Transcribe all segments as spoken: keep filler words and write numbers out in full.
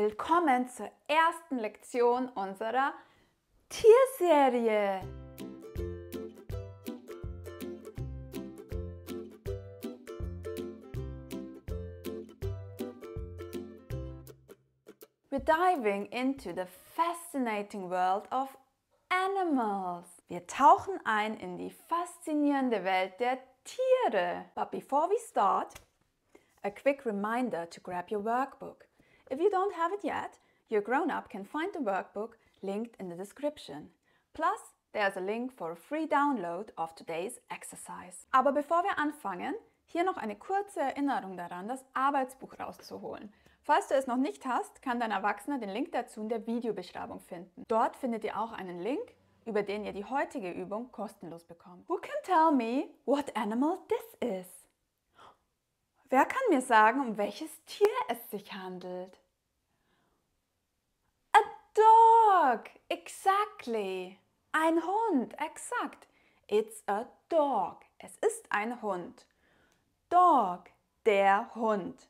Willkommen zur ersten Lektion unserer Tierserie. We're diving into the fascinating world of animals. Wir tauchen ein in die faszinierende Welt der Tiere. But before we start, a quick reminder to grab your workbook. If you don't have it yet, your grown-up can find the workbook linked in the description. Plus, there's a link for a free download of today's exercise. Aber bevor wir anfangen, hier noch eine kurze Erinnerung daran, das Arbeitsbuch rauszuholen. Falls du es noch nicht hast, kann dein Erwachsener den Link dazu in der Videobeschreibung finden. Dort findet ihr auch einen Link, über den ihr die heutige Übung kostenlos bekommt. Who can tell me what animal this is? Wer kann mir sagen, um welches Tier es sich handelt? A dog! Exactly! Ein Hund, exakt. It's a dog. Es ist ein Hund. Dog, der Hund.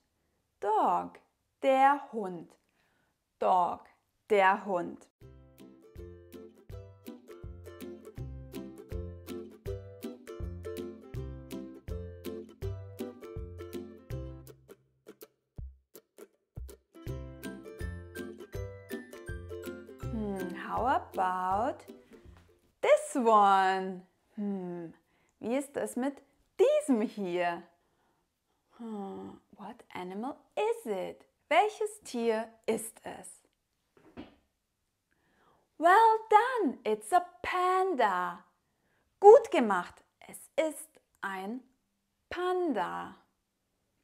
Dog, der Hund. Dog, der Hund. How about this one? Hm, wie ist es mit diesem hier? Hm, what animal is it? Welches Tier ist es? Well done, it's a panda. Gut gemacht, es ist ein Panda.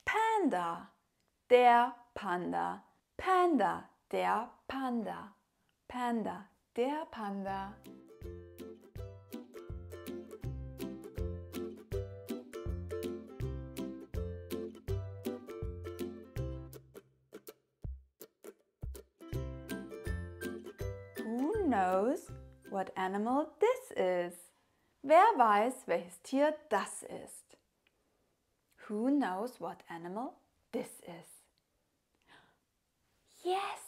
Panda, der Panda. Panda, der Panda. Panda, der Panda. Who knows what animal this is? Wer weiß, welches Tier das ist? Who knows what animal this is? Yes!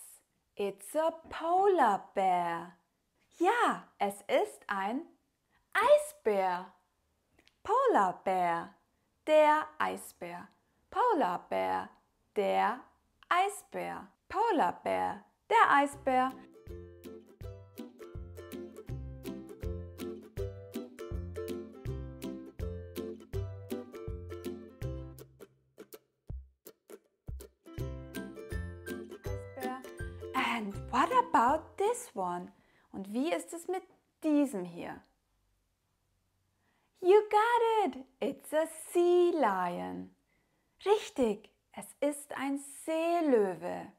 It's a polar bear. Ja, es ist ein Eisbär. Polar bear, der Eisbär. Polar bear, der Eisbär. Polar bear, der Eisbär. And what about this one? Und wie ist es mit diesem hier? You got it! It's a sea lion. Richtig, es ist ein Seelöwe.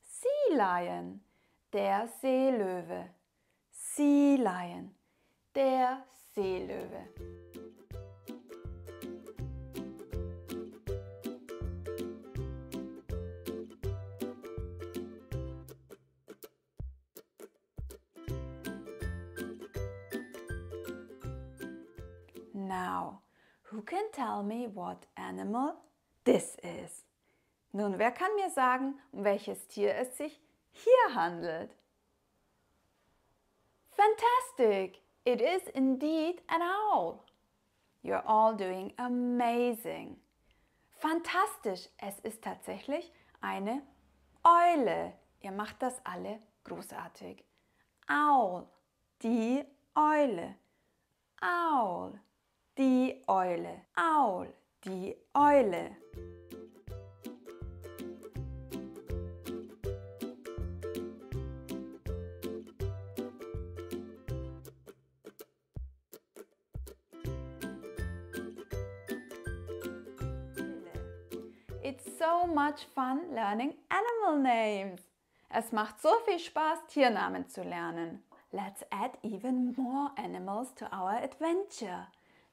Sea lion, der Seelöwe. Sea lion, der Seelöwe. Now, who can tell me what animal this is? Nun, wer kann mir sagen, um welches Tier es sich hier handelt? Fantastic! It is indeed an owl. You're all doing amazing. Fantastisch! Es ist tatsächlich eine Eule. Ihr macht das alle großartig. Owl, die Eule. Owl. Die Eule. Owl, die Eule. It's so much fun learning animal names. Es macht so viel Spaß, Tiernamen zu lernen. Let's add even more animals to our adventure.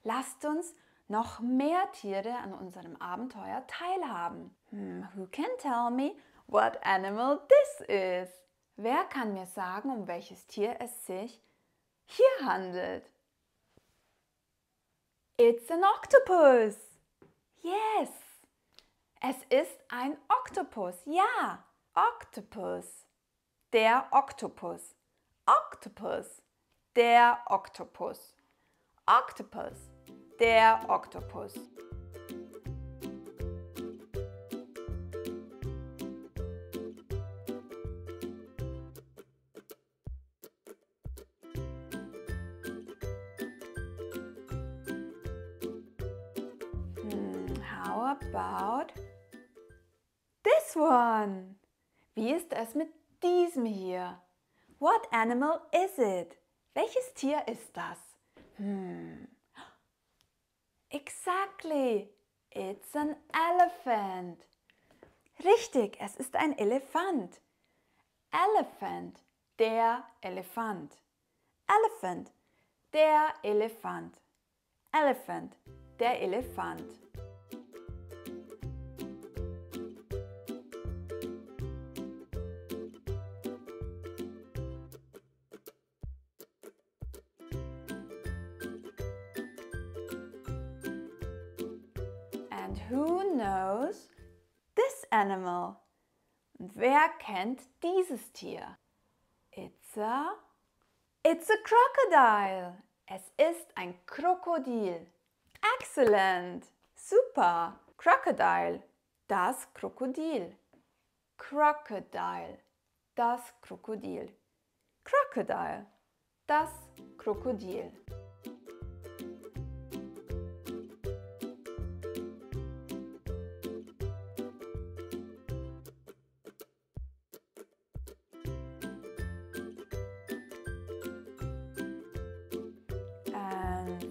Lasst uns noch mehr Tiere an unserem Abenteuer teilhaben. Hmm, who can tell me what animal this is? Wer kann mir sagen, um welches Tier es sich hier handelt? It's an octopus! Yes! Es ist ein Oktopus, ja! Octopus, der Oktopus. Octopus, der Oktopus. Octopus, der Oktopus. Hmm, how about this one? Wie ist es mit diesem hier? What animal is it? Welches Tier ist das? Hmm. Exactly, it's an elephant. Richtig, es ist ein Elefant. Elephant, der Elefant. Elephant, der Elefant. Elephant, der Elefant. And who knows this animal? Und wer kennt dieses Tier? It's a... It's a crocodile. Es ist ein Krokodil. Excellent. Super. Crocodile. Das Krokodil. Crocodile. Das Krokodil. Crocodile. Das Krokodil.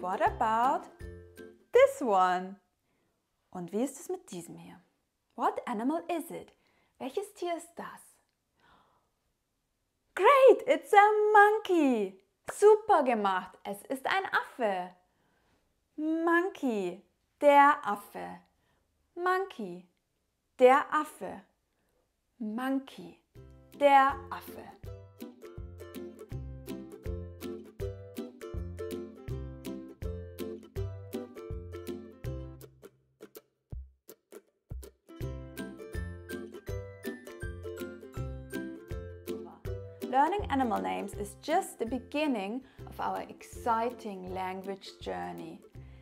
What about this one? Und wie ist es mit diesem hier? What animal is it? Welches Tier ist das? Great, it's a monkey. Super gemacht, es ist ein Affe. Monkey, der Affe. Monkey, der Affe. Monkey, der Affe. Learning animal names is just the beginning of our exciting language journey.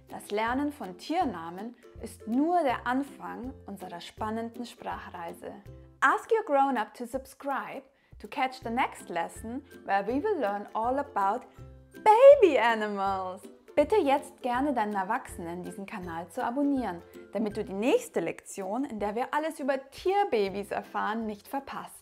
Das Lernen von Tiernamen ist nur der Anfang unserer spannenden Sprachreise. Ask your grown-up to subscribe to catch the next lesson, where we will learn all about baby animals. Bitte jetzt gerne deinen Erwachsenen, diesen Kanal zu abonnieren, damit du die nächste Lektion, in der wir alles über Tierbabys erfahren, nicht verpasst.